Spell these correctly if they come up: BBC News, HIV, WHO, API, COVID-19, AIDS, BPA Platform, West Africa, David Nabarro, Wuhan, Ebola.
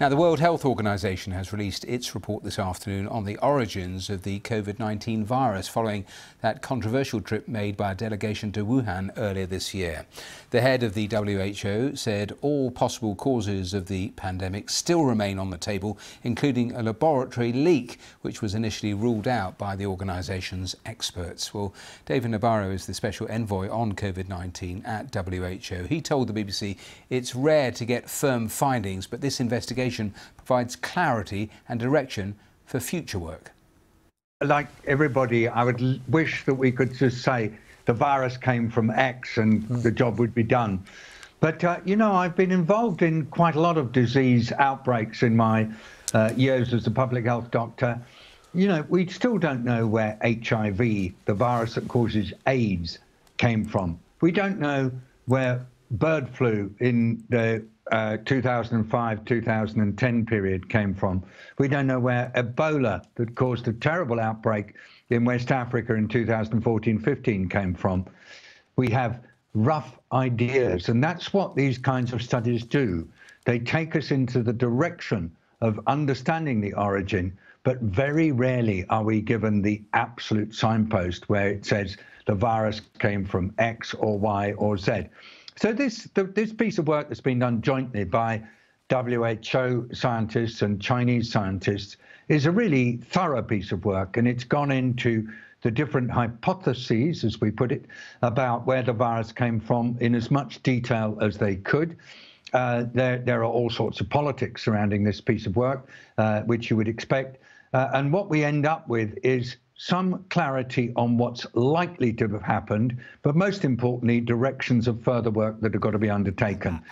Now, the World Health Organization has released its report this afternoon on the origins of the COVID-19 virus following that controversial trip made by a delegation to Wuhan earlier this year. The head of the WHO said all possible causes of the pandemic still remain on the table, including a laboratory leak, which was initially ruled out by the organization's experts. Well, David Nabarro is the special envoy on COVID-19 at WHO. He told the BBC it's rare to get firm findings, but this investigation provides clarity and direction for future work. Like everybody, I would wish that we could just say the virus came from X and the job would be done. But, you know, I've been involved in quite a lot of disease outbreaks in my years as a public health doctor. You know, we still don't know where HIV, the virus that causes AIDS, came from. We don't know where bird flu in the 2005-2010 period came from. We don't know where Ebola, that caused a terrible outbreak in West Africa in 2014-15, came from. We have rough ideas, and that's what these kinds of studies do. They take us into the direction of understanding the origin, but very rarely are we given the absolute signpost where it says the virus came from X or Y or Z. So this piece of work that's been done jointly by WHO scientists and Chinese scientists is a really thorough piece of work, and it's gone into the different hypotheses, as we put it, about where the virus came from in as much detail as they could. There are all sorts of politics surrounding this piece of work, which you would expect. And what we end up with is some clarity on what's likely to have happened, but most importantly, directions of further work that have got to be undertaken.